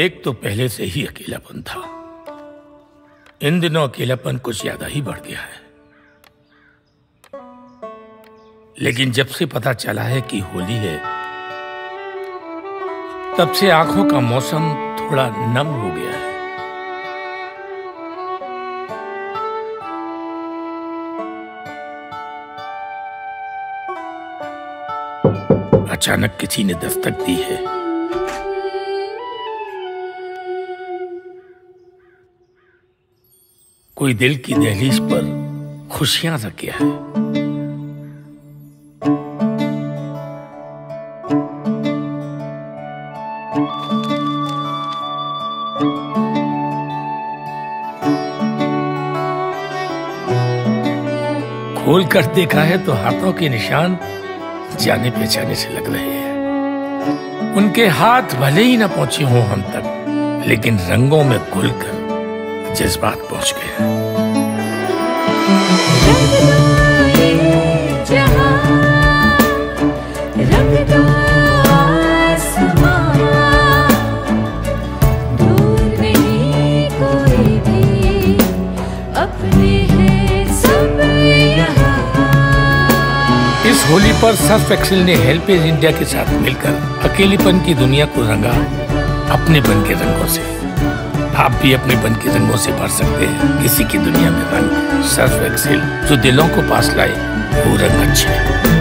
एक तो पहले से ही अकेलापन था, इन दिनों अकेलापन कुछ ज्यादा ही बढ़ गया है। लेकिन जब से पता चला है कि होली है, तब से आंखों का मौसम थोड़ा नम हो गया है। अचानक किसी ने दस्तक दी है। कोई दिल की दहलीज पर खुशियां रख गया है। खोल कर देखा है तो हाथों के निशान जाने पहचाने से लग रहे हैं। उनके हाथ भले ही ना पहुंचे हों हम तक, लेकिन रंगों में घुलकर जज्बात पहुंच गए हैं। होली पर सर्फ एक्सेल ने हेल्पेज इंडिया के साथ मिलकर अकेलेपन की दुनिया को रंगा अपनेपन के रंगों से। आप भी अपनेपन के रंगों से भर सकते हैं किसी की दुनिया में रंग। सर्फ एक्सेल, जो दिलों को पास लाए वो रंग अच्छे।